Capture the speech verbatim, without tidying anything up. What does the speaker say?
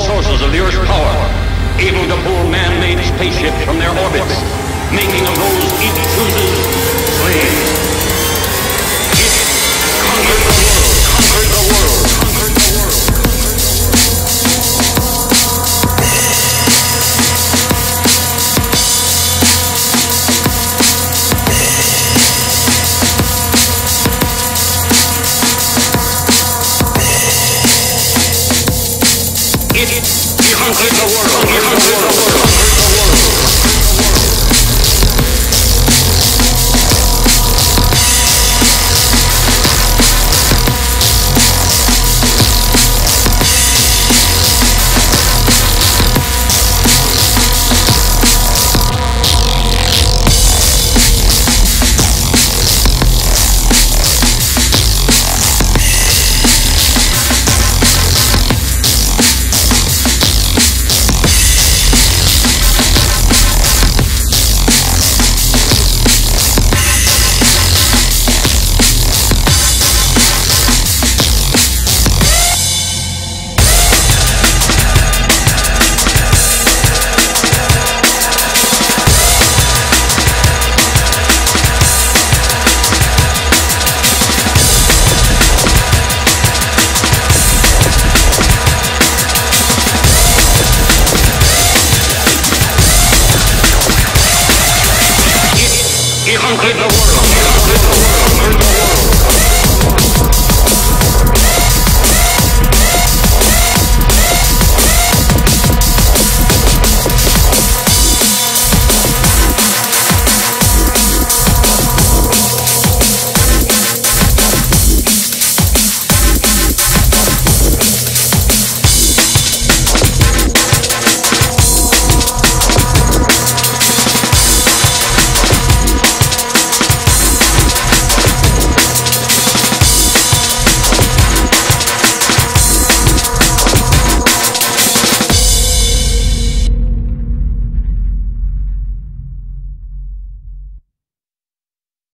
sources of the Earth's power, able to pull man-made spaceships from their orbits, making of those it chooses slaves. It conquered the world, conquered the world, conquered the world. It conquered the world, it conquered the world.